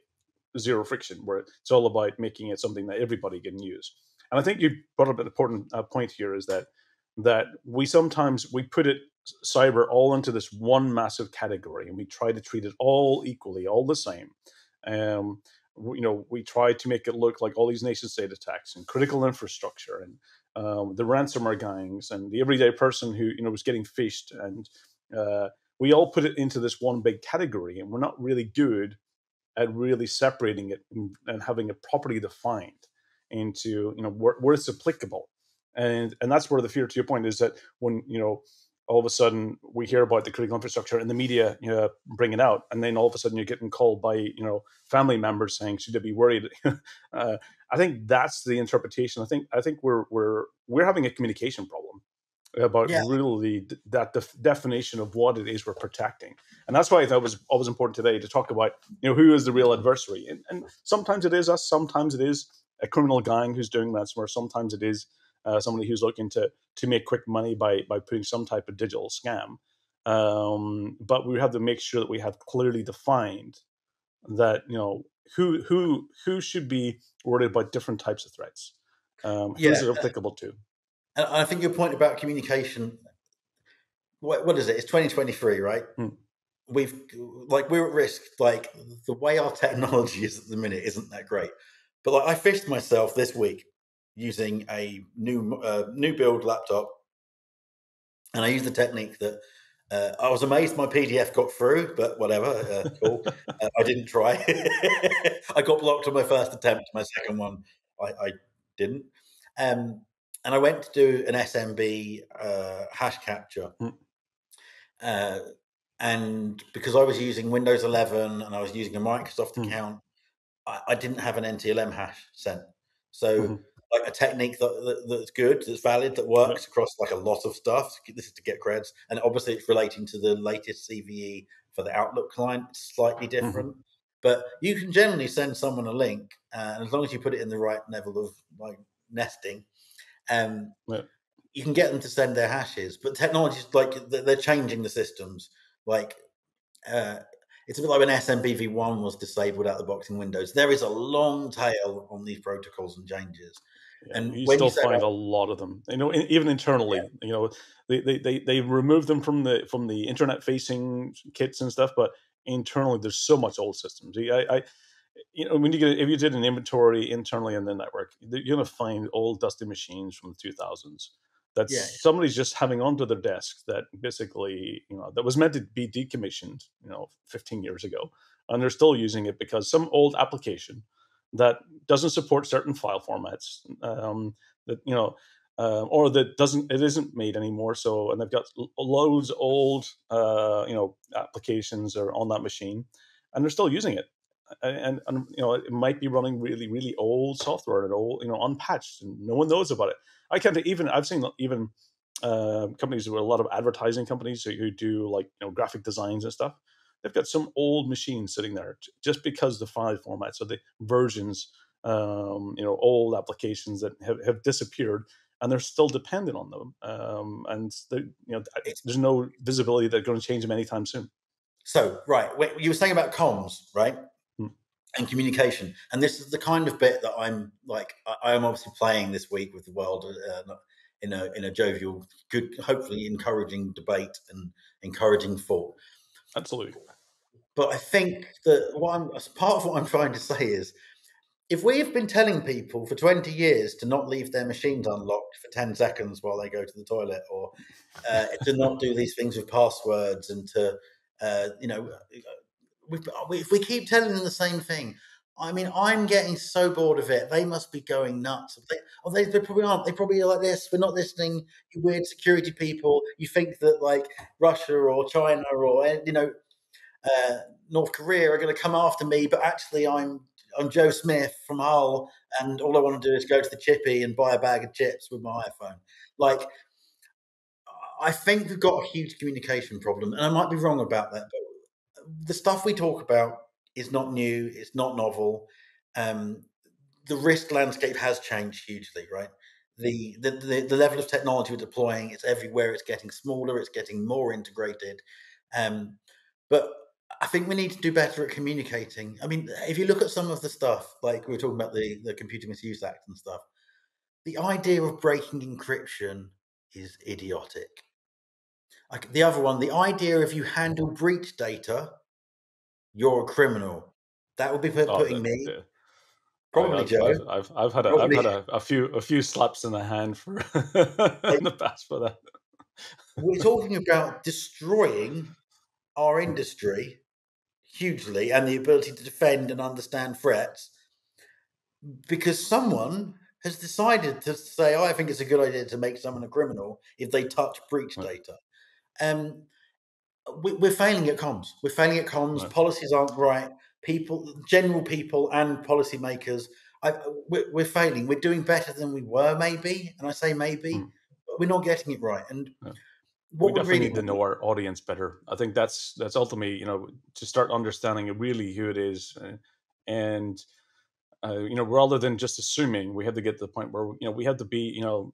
zero friction, where it's all about making it something that everybody can use. And I think you brought up an important point here, is that we sometimes put it, cyber, all into this one massive category, and we try to treat it all equally, all the same. We try to make it look like all these nation state attacks and critical infrastructure and the ransomware gangs and the everyday person who was getting phished, and we all put it into this one big category, and we're not really good at really separating it and having it properly defined into where it's applicable. And that's where the fear, to your point, is that when all of a sudden we hear about the critical infrastructure and the media bring it out, and then all of a sudden you're getting called by family members saying, should I be worried? I think that's the interpretation. I think we're having a communication problem about really that definition of what it is we're protecting. And that's why I thought it was always important today to talk about who is the real adversary, and sometimes it is us, sometimes it is a criminal gang who's doing ransomware, sometimes it is somebody who's looking to make quick money by putting some type of digital scam. But we have to make sure that we have clearly defined that who should be worried about different types of threats? Who's it applicable to? And I think your point about communication, what is it? It's 2023, right? Hmm. We're at risk. Like, the way our technology is at the minute isn't that great. But like, I fished myself this week using a new build laptop, and I used the technique that I was amazed my PDF got through, but whatever, cool. I didn't try. I got blocked on my first attempt. My second one, I didn't. And I went to do an SMB hash capture. And because I was using Windows 11 and I was using a Microsoft account, I didn't have an NTLM hash sent. So like, a technique that's good, that's valid, that works across like a lot of stuff. This is to get creds. And obviously it's relating to the latest CVE for the Outlook client. It's slightly different. But you can generally send someone a link, and as long as you put it in the right level of like nesting, you can get them to send their hashes. But technologies, like, they're changing the systems. Like, it's a bit like when SMBv1 was disabled out of the box in Windows. There is a long tail on these protocols and changes, and you still find a lot of them. You know, even internally, you know, they remove them from the internet facing kits and stuff, but internally there's so much old systems. You know, if you did an inventory internally in the network, you're going to find old dusty machines from the 2000s. That's somebody's just having onto their desk that basically, you know, that was meant to be decommissioned, you know, 15 years ago, and they're still using it because some old application that doesn't support certain file formats, that, you know, or that isn't made anymore. So, and they've got loads of old, you know, applications are on that machine, and they're still using it. And you know, it might be running really, really old software and old, you know, unpatched, and no one knows about it. I've seen even companies with a lot of advertising companies who do, like, you know, graphic designs and stuff. They've got some old machines sitting there just because the file formats or the versions, you know, old applications that have disappeared, and they're still dependent on them. And you know, there's no visibility that they're going to change them anytime soon. So, right, wait, you were saying about comms, right? And communication, and this is the kind of bit that I'm like, I'm obviously playing this week with the world in a jovial, good, hopefully encouraging debate and encouraging thought. Absolutely. But I think that part of what I'm trying to say is, if we have been telling people for 20 years to not leave their machines unlocked for 10 seconds while they go to the toilet, or to not do these things with passwords, and to you know. If we keep telling them the same thing, I mean, I'm getting so bored of it. They must be going nuts. They probably aren't. They probably are like this. We're not listening. You weird security people. You think that like Russia or China or, you know, North Korea are going to come after me, but actually I'm Joe Smith from Hull, and all I want to do is go to the chippy and buy a bag of chips with my iPhone. Like, I think we've got a huge communication problem, and I might be wrong about that, but the stuff we talk about is not new. It's not novel. The risk landscape has changed hugely, right? The level of technology we're deploying, it's everywhere. It's getting smaller. It's getting more integrated. But I think we need to do better at communicating. I mean, if you look at some of the stuff, like we were talking about the Computer Misuse Act and stuff, the idea of breaking encryption is idiotic. Like the other one, the idea if you handle breach data, you're a criminal. That would be putting me. Probably Joe. I've had a few slaps in the hand for in the past for that. We're talking about destroying our industry hugely and the ability to defend and understand threats because someone has decided to say, I think it's a good idea to make someone a criminal if they touch breach data. We're failing at comms. We're failing at comms. Right. Policies aren't right. People, general people, and policymakers, we're failing. We're doing better than we were, maybe. And I say maybe, but we're not getting it right. And we definitely need to know our audience better. I think that's ultimately, you know, to start understanding really who it is, and you know, rather than just assuming, we have to get to the point where you know we have to be, you know,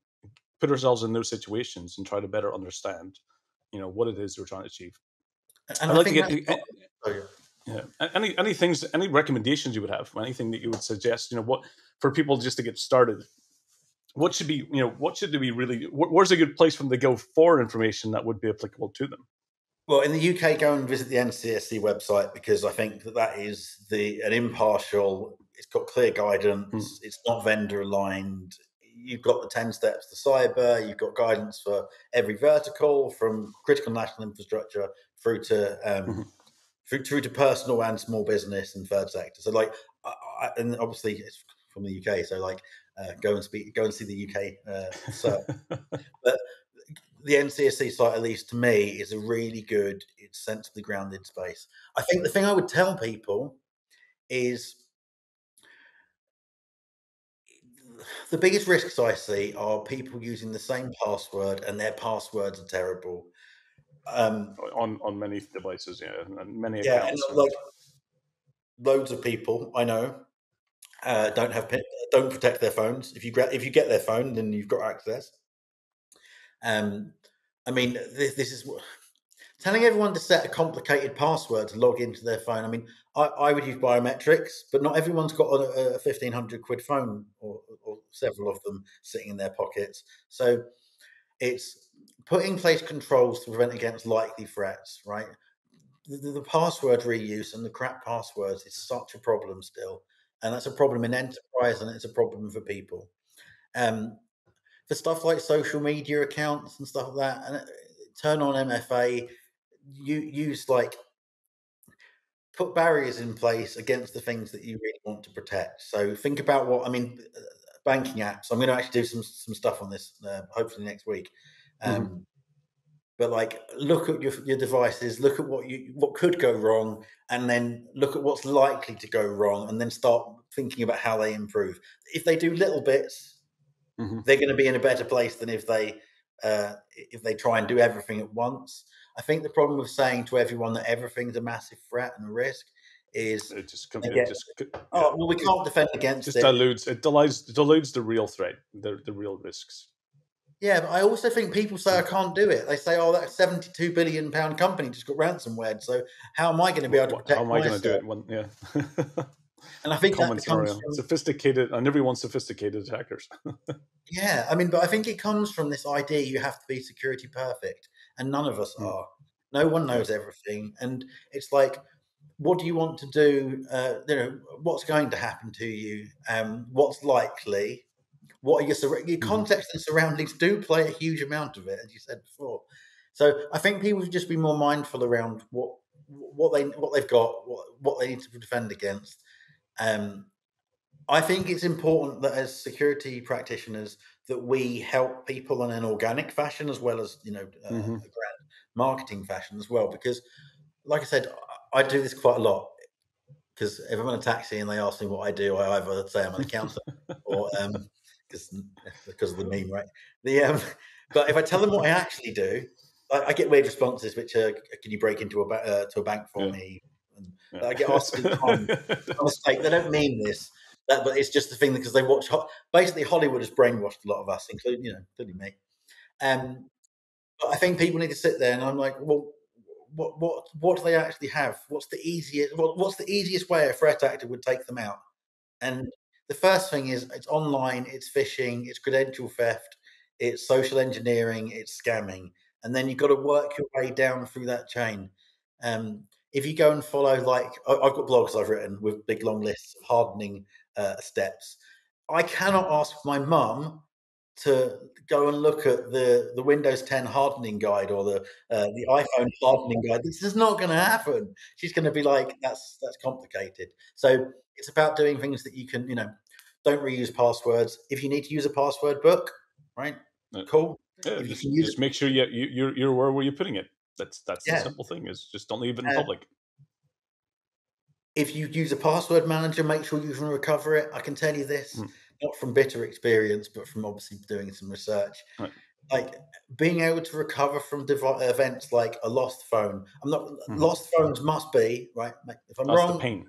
put ourselves in those situations and try to better understand. You know what it is we're trying to achieve. And I like to get. Yeah. Any things, any recommendations you would have? Anything that you would suggest? You know, what for people just to get started? What should be, you know, what should we really? Where's a good place from the go for information that would be applicable to them? Well, in the UK, go and visit the NCSC website, because I think that is an impartial. It's got clear guidance. It's not vendor aligned. You've got the 10 steps to cyber. You've got guidance for every vertical, from critical national infrastructure through to personal and small business and third sector. So, like, and obviously it's from the UK. So, like, go and see the UK. But the NCSC site, at least to me, is a really good. It's sensibly grounded space. I think the thing I would tell people is, the biggest risks I see are people using the same password, and their passwords are terrible. On many devices, yeah, and many accounts. Yeah, like loads of people I know don't protect their phones. If you get their phone, then you've got access. I mean, this is telling everyone to set a complicated password to log into their phone. I mean, I would use biometrics, but not everyone's got a 1,500 quid phone or several of them sitting in their pockets. So it's put in place controls to prevent against likely threats, right? The password reuse and the crap passwords is such a problem still. And that's a problem in enterprise, and it's a problem for people. For stuff like social media accounts and stuff like that, and turn on MFA, put barriers in place against the things that you really want to protect. So think about banking apps. I'm going to actually do some stuff on this hopefully next week. But like, look at your devices, look at what could go wrong, and then look at what's likely to go wrong, and then start thinking about how they improve. If they do little bits, they're going to be in a better place than if they try and do everything at once. I think the problem with saying to everyone that everything's a massive threat and a risk is we can't defend against it. It dilutes the real threat, the real risks. Yeah, but I also think people say, I can't do it. They say, oh, that £72 billion company just got ransomware, so how am I going to be able to protect myself? How am I going to do it? And I think that becomes sophisticated, and everyone's sophisticated hackers. Yeah, but I think it comes from this idea you have to be security perfect, and none of us are. No one knows everything, and it's like, what do you want to do? What's going to happen to you? What's likely? What are your context and surroundings do play a huge amount of it, as you said before. So I think people should just be more mindful around what they've got, what they need to defend against. I think it's important that as security practitioners that we help people in an organic fashion as well as a grand marketing fashion as well, because like I said, I do this quite a lot, because if I'm in a taxi and they ask me what I do, I either say I'm an accountant or because of the meme, right? But if I tell them what I actually do, I get weird responses, which are, can you break into to a bank for me? And I get asked in time, a mistake. They don't mean this, but it's just the thing, because they watch. Basically, Hollywood has brainwashed a lot of us, including me. But I think people need to sit there, and I'm like, well, what do they actually have? What's the easiest way a threat actor would take them out? And the first thing is, it's online, it's phishing, it's credential theft, it's social engineering, it's scamming. And then you've got to work your way down through that chain. If you go and follow, I've got blogs I've written with big long lists of hardening steps. I cannot ask my mum to go and look at the Windows 10 hardening guide or the iPhone hardening guide. This is not going to happen. She's going to be like, that's complicated. So it's about doing things that you can, don't reuse passwords. If you need to use a password book, right? No. Cool. Yeah, just make sure you're aware where you're putting it. That's the simple thing, is just don't leave it in public. If you use a password manager, make sure you can recover it. I can tell you this, not from bitter experience, but from obviously doing some research. Right. Like being able to recover from events like a lost phone. I'm not lost phones must be right. If I'm wrong, the pain.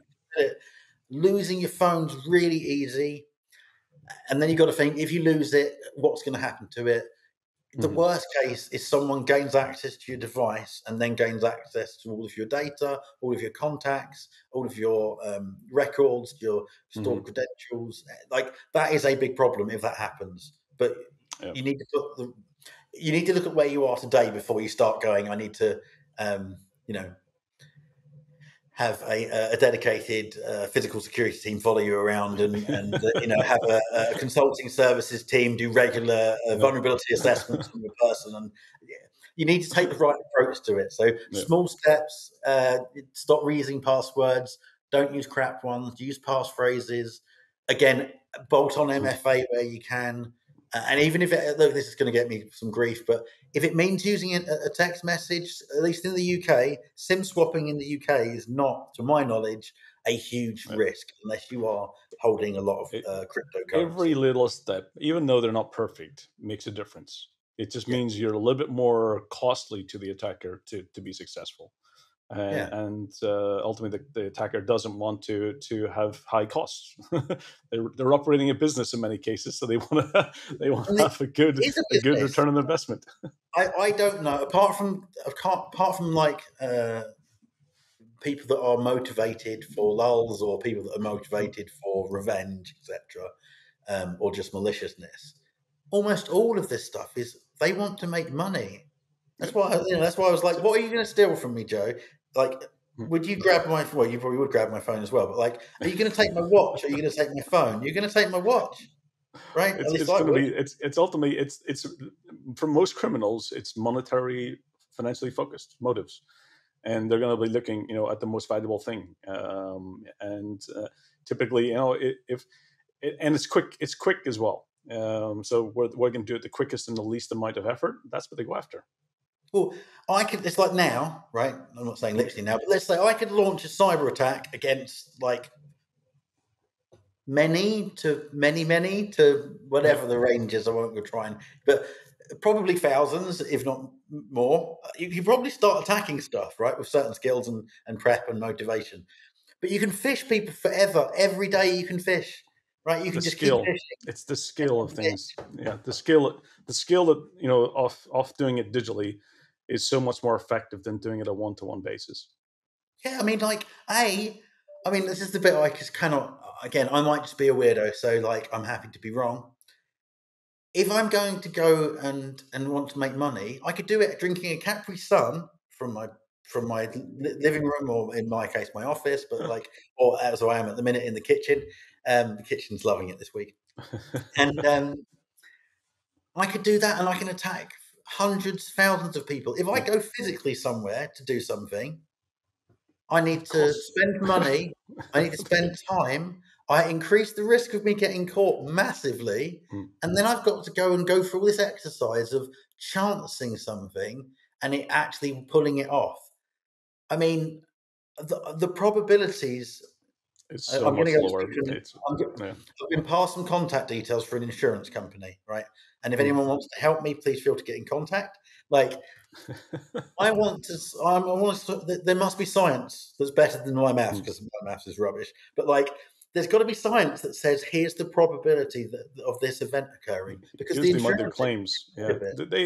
Losing your phone's really easy, and then you got to think, if you lose it, what's going to happen to it? The worst case is someone gains access to your device and then gains access to all of your data, all of your contacts, all of your records, your stored credentials. Like, that is a big problem if that happens. But you need to look at where you are today before you start going, I need to, have a dedicated physical security team follow you around and have a consulting services team do regular vulnerability assessments on your person. And you need to take the right approach to it. So small steps, stop reusing passwords, don't use crap ones, use passphrases. Again, bolt on MFA where you can. And even if it, look, this is going to get me some grief, but if it means using a text message, at least in the UK, SIM swapping in the UK is not, to my knowledge, a huge risk unless you are holding a lot of cryptocurrency. Every little step, even though they're not perfect, makes a difference. It just means you're a little bit more costly to the attacker to be successful. And ultimately, the attacker doesn't want to have high costs. they're operating a business in many cases, so they want to have a good return on investment. I don't know. Apart from like people that are motivated for lulls or people that are motivated for revenge, etc., or just maliciousness. Almost all of this stuff is they want to make money. That's why I was like, "What are you going to steal from me, Joe? Like, would you grab my phone? Well, you probably would grab my phone as well. But like, are you going to take my watch? Are you going to take my phone? You're going to take my watch, right? It's ultimately for most criminals, it's monetary, financially focused motives, and they're going to be looking, at the most valuable thing. Typically, it's quick as well. So we're going to do it the quickest and the least amount of effort. That's what they go after. Well, it's like now, right? I'm not saying literally now, but let's say I could launch a cyber attack against like many to whatever the range is. I won't go try and, but probably thousands, if not more. You probably start attacking stuff, right? With certain skills and prep and motivation. But you can fish people forever. Every day you can fish, right? You can just keep fishing. It's the skill of things. Yeah. The skill that, of doing it digitally is so much more effective than doing it on a one-to-one basis. Yeah, I mean, this is the bit I just cannot, again, I might just be a weirdo, so, like, I'm happy to be wrong. If I'm going to go and want to make money, I could do it drinking a Capri Sun from my living room, or in my case, my office, but, like, or as I am at the minute in the kitchen. The kitchen's loving it this week. And I could do that, and I can attack hundreds, thousands of people. If I go physically somewhere to do something, I need to spend money. I need to spend time. I increase the risk of me getting caught massively. And then I've got to go through all this exercise of chancing something and it actually pulling it off. I mean, the probabilities. It's so I'm much go lower. I've been passed some contact details for an insurance company, right? And if anyone wants to help me, please feel to get in contact. Like, there must be science that's better than my maths, because my maths is rubbish. But like, there's got to be science that says here's the probability of this event occurring, because here's the claims. Yeah,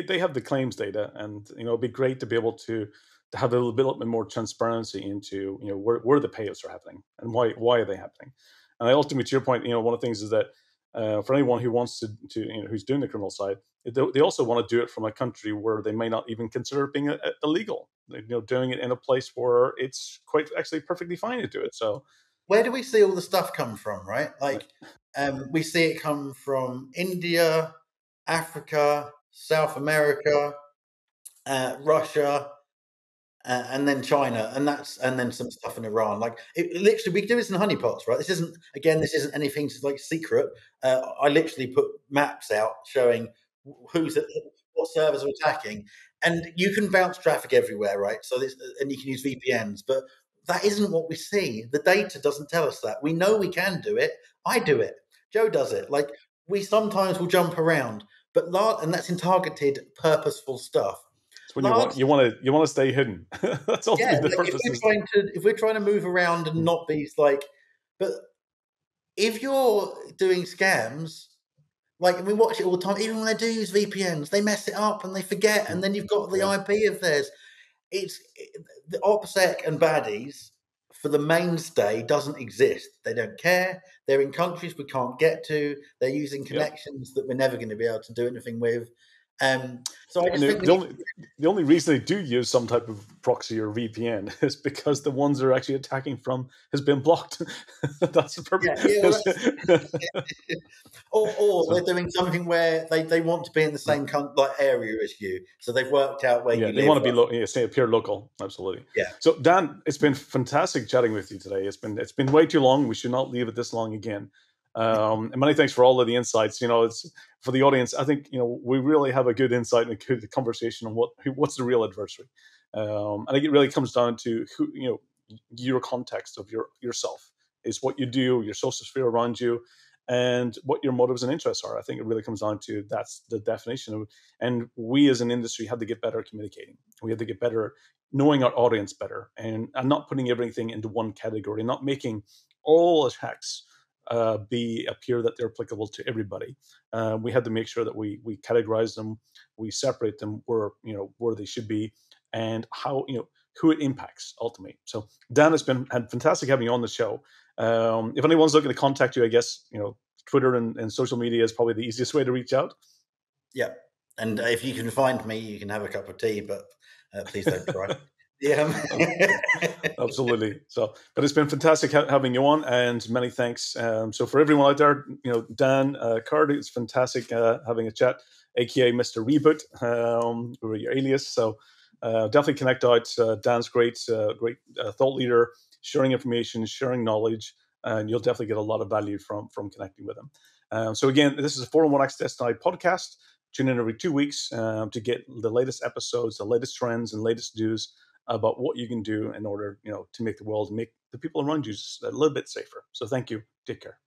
they have the claims data, and it'd be great to be able to have a little bit more transparency into where the payouts are happening and why are they happening. And I ultimately, to your point, one of the things is that for anyone who wants to who's doing the criminal side, they also want to do it from a country where they may not even consider it being illegal. Doing it in a place where it's quite actually perfectly fine to do it. So, where do we see all the stuff come from? Right, like we see it come from India, Africa, South America, Russia. And then China, and then some stuff in Iran. Like, literally, we do this in honeypots, right? This isn't anything like secret. I literally put maps out showing what servers are attacking, and you can bounce traffic everywhere, right? So and you can use VPNs, but that isn't what we see. The data doesn't tell us that. We know we can do it. I do it. Joe does it. Like, we sometimes will jump around, but and that's in targeted, purposeful stuff. When you want to stay hidden. That's ultimately the purpose. If we're trying to move around and not be like, but if you're doing scams, Like, we watch it all the time. Even when they do use VPNs, they mess it up and they forget, and then you've got the IP of theirs. It's the OPSEC and baddies for the mainstay doesn't exist. They don't care. They're in countries we can't get to. They're using connections that we're never going to be able to do anything with. So I just think the only reason they do use some type of proxy or VPN is because the ones they're actually attacking from has been blocked. That's the purpose. Or they're doing something where they want to be in the same area as you, so they've worked out where you live. They want to be local, appear local. Absolutely. Yeah. So Dan, it's been fantastic chatting with you today. It's been way too long. We should not leave it this long again. And many thanks for all of the insights. It's for the audience. I think we really have a good insight and a good conversation on what's the real adversary. And I think it really comes down to who your context of yourself is, what you do, your social sphere around you, and what your motives and interests are. I think it really comes down to that's the definition of. And we as an industry had to get better at communicating. We had to get better at knowing our audience better, and not putting everything into one category, not making all attacks appear that they're applicable to everybody. We had to make sure that we categorize them, we separate them where they should be, and how who it impacts ultimately. So Dan, it's been fantastic having you on the show. If anyone's looking to contact you, I guess Twitter and social media is probably the easiest way to reach out. Yeah, and if you can find me, you can have a cup of tea, but please don't try. Yeah, absolutely. So, but it's been fantastic having you on, and many thanks. So for everyone out there, Dan Card, it's fantastic having a chat, aka Mr. Reboot, or your alias. So definitely connect out. Dan's great thought leader, sharing information, sharing knowledge, and you'll definitely get a lot of value from connecting with him. So again, this is a 401 Access Denied podcast. Tune in every 2 weeks to get the latest episodes, the latest trends, and latest news about what you can do in order, to make the world, make the people around you just a little bit safer. So thank you. Take care.